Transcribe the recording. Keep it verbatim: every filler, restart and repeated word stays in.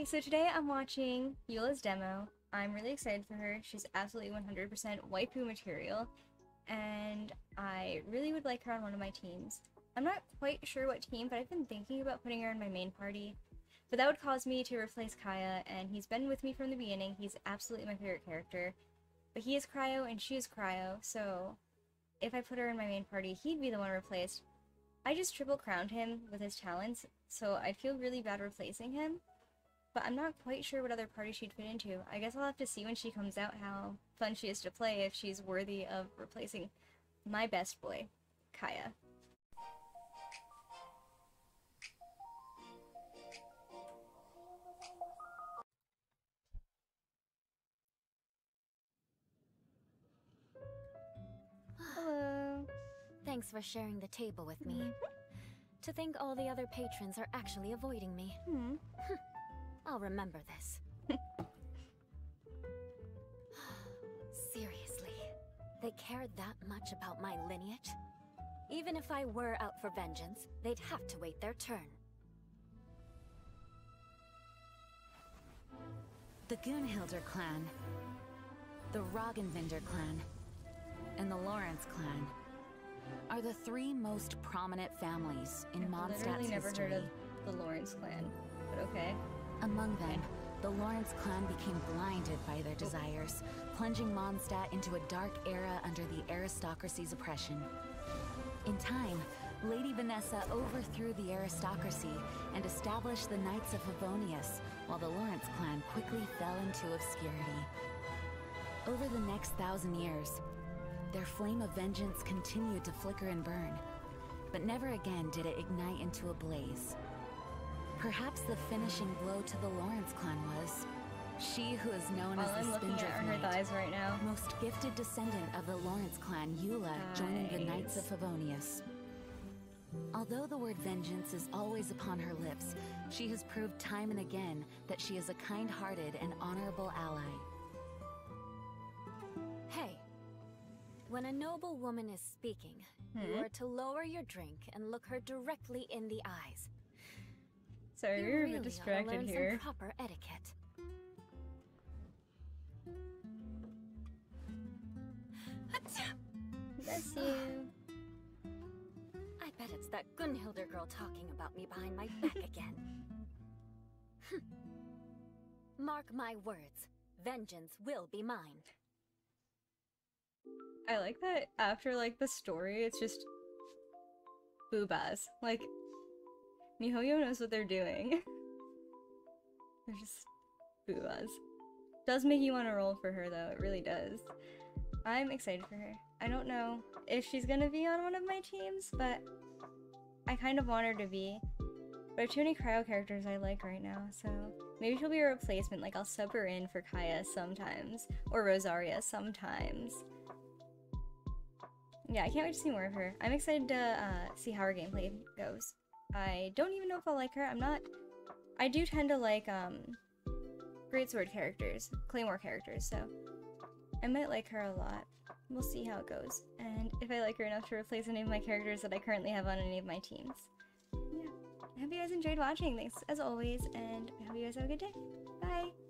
Hi! So today I'm watching Eula's demo. I'm really excited for her. She's absolutely one hundred percent waifu material, and I really would like her on one of my teams. I'm not quite sure what team, but I've been thinking about putting her in my main party, but that would cause me to replace Kaeya, and he's been with me from the beginning. He's absolutely my favorite character, but he is cryo and she is cryo, so if I put her in my main party, he'd be the one replaced. I just triple crowned him with his talents, so I feel really bad replacing him, but I'm not quite sure what other party she'd fit into. I guess I'll have to see when she comes out how fun she is to play, if she's worthy of replacing my best boy, Kaeya. Hello. Thanks for sharing the table with me. Mm-hmm. To think all the other patrons are actually avoiding me. Mm-hmm. I'll remember this. Seriously, they cared that much about my lineage? Even if I were out for vengeance, they'd have to wait their turn. The Gunnhildr clan, the Ragnvindr clan, and the Lawrence clan are the three most prominent families in Mondstadt's history. I've literally never heard of the Lawrence clan, but okay. Among them, the Lawrence clan became blinded by their desires, plunging Mondstadt into a dark era under the aristocracy's oppression. In time, Lady Vanessa overthrew the aristocracy and established the Knights of Favonius, while the Lawrence clan quickly fell into obscurity. Over the next thousand years, their flame of vengeance continued to flicker and burn, but never again did it ignite into a blaze. Perhaps the finishing blow to the Lawrence clan was she who is known While as the Spindrift Knight, her thighs right now. most gifted descendant of the Lawrence clan, Eula, joining the Knights of Favonius. Although the word vengeance is always upon her lips, she has proved time and again that she is a kind-hearted and honorable ally. Hey, when a noble woman is speaking, hmm? you are to lower your drink and look her directly in the eyes. Sorry, we were a bit distracted here. Proper etiquette. Bless you. I bet it's that Gunnhildr girl talking about me behind my back again. Mark my words. Vengeance will be mine. I like that after, like, the story, it's just boobas. Like, MiHoYo knows what they're doing. They're just boobas. Does make you want to roll for her, though. It really does. I'm excited for her. I don't know if she's gonna be on one of my teams, but I kind of want her to be. There are too many cryo characters I like right now, so maybe she'll be a replacement. Like, I'll sub her in for Kaeya sometimes, or Rosaria sometimes. Yeah, I can't wait to see more of her. I'm excited to uh, see how her gameplay goes. I don't even know if I'll like her. I'm not... I do tend to like, um... Greatsword characters. Claymore characters, so... I might like her a lot. We'll see how it goes. And if I like her enough to replace any of my characters that I currently have on any of my teams. Yeah. I hope you guys enjoyed watching. Thanks, as always, and I hope you guys have a good day. Bye!